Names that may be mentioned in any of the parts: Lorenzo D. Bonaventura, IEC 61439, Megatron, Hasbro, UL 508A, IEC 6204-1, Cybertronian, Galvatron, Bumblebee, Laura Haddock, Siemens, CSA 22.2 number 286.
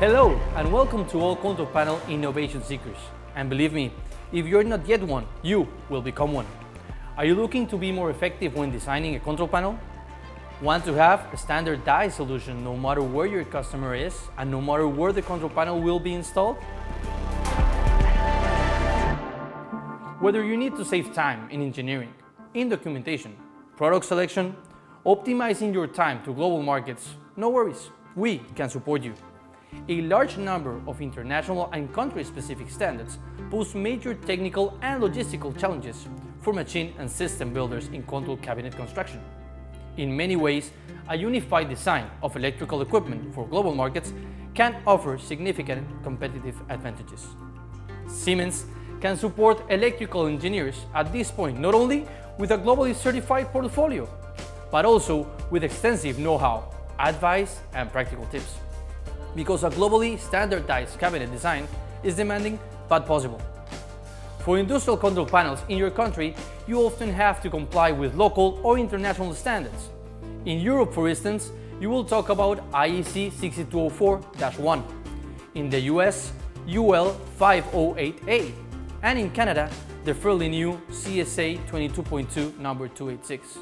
Hello and welcome to all control panel innovation seekers. And believe me, if you're not yet one, you will become one. Are you looking to be more effective when designing a control panel? Want to have a standardized solution no matter where your customer is and no matter where the control panel will be installed? Whether you need to save time in engineering, in documentation, product selection, optimizing your time to global markets, no worries, we can support you. A large number of international and country-specific standards pose major technical and logistical challenges for machine and system builders in control cabinet construction. In many ways, a unified design of electrical equipment for global markets can offer significant competitive advantages. Siemens can support electrical engineers at this point not only with a globally certified portfolio, but also with extensive know-how, advice, and practical tips. Because a globally standardized cabinet design is demanding but possible. For industrial control panels in your country, you often have to comply with local or international standards. In Europe, for instance, you will talk about IEC 6204-1, in the US, UL 508A, and in Canada, the fairly new CSA 22.2 number 286.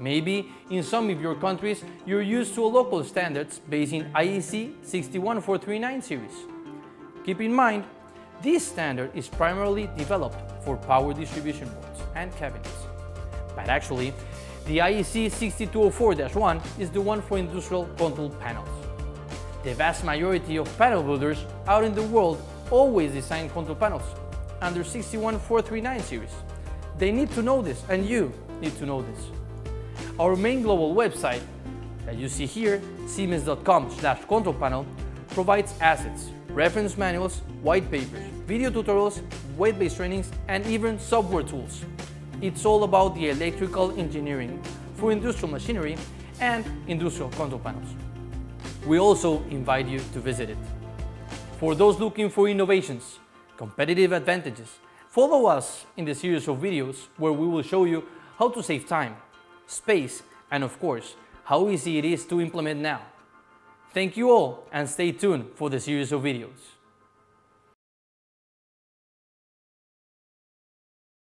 Maybe in some of your countries you're used to local standards based in IEC 61439 series. Keep in mind, this standard is primarily developed for power distribution boards and cabinets. But actually, the IEC 6204-1 is the one for industrial control panels. The vast majority of panel builders out in the world always design control panels under 61439 series. They need to know this, and you need to know this. Our main global website that you see here, siemens.com/control panel, provides assets, reference manuals, white papers, video tutorials, web-based trainings, and even software tools. It's all about the electrical engineering for industrial machinery and industrial control panels. We also invite you to visit it. For those looking for innovations, competitive advantages, follow us in the series of videos where we will show you how to save time, space, and of course, how easy it is to implement now. Thank you all, and stay tuned for the series of videos.